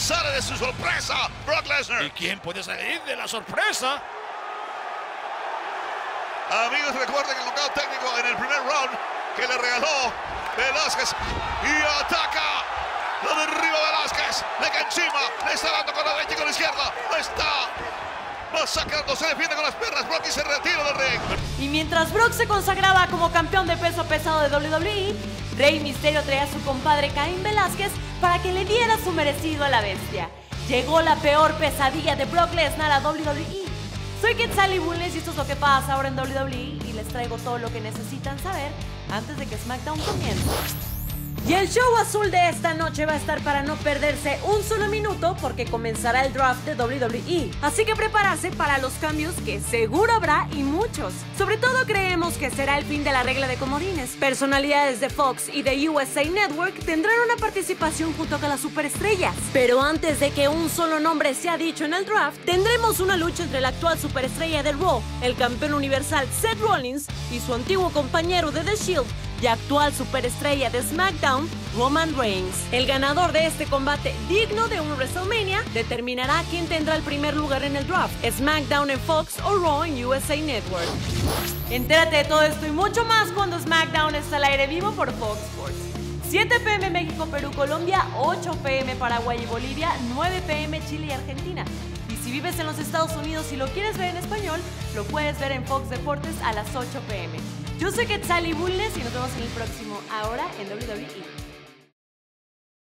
sale de su sorpresa Brock Lesnar. ¿Y quién puede salir de la sorpresa? Amigos, recuerden el knockout técnico en el primer round que le regaló Velásquez. Y ataca, lo derriba Velásquez, le cae encima, le está dando con la derecha y con la izquierda, lo está masacrando, se defiende con las piernas Brock y se retira del ring. Y mientras Brock se consagraba como campeón de peso pesado de WWE, Rey Mysterio traía a su compadre Cain Velásquez para que le diera su merecido a la bestia. Llegó la peor pesadilla de Brock Lesnar a WWE. Soy Quetzalli Bulnes y esto es lo que pasa ahora en WWE y les traigo todo lo que necesitan saber antes de que SmackDown comience. Y el show azul de esta noche va a estar para no perderse un solo minuto porque comenzará el draft de WWE. Así que prepárate para los cambios que seguro habrá y muchos. Sobre todo creemos que será el fin de la regla de comodines. Personalidades de Fox y de USA Network tendrán una participación junto con las superestrellas. Pero antes de que un solo nombre sea dicho en el draft, tendremos una lucha entre la actual superestrella del Raw, el campeón universal Seth Rollins, y su antiguo compañero de The Shield y actual superestrella de SmackDown, Roman Reigns. El ganador de este combate digno de un WrestleMania determinará quién tendrá el primer lugar en el draft, SmackDown en Fox o Raw en USA Network. Entérate de todo esto y mucho más cuando SmackDown está al aire vivo por Fox Sports. 7 p.m. México, Perú, Colombia, 8 p.m. Paraguay y Bolivia, 9 p.m. Chile y Argentina. Y si vives en los Estados Unidos y lo quieres ver en español, lo puedes ver en Fox Deportes a las 8 p.m. Yo soy Quetzalli Bulnes y nos vemos en el próximo Ahora en WWE.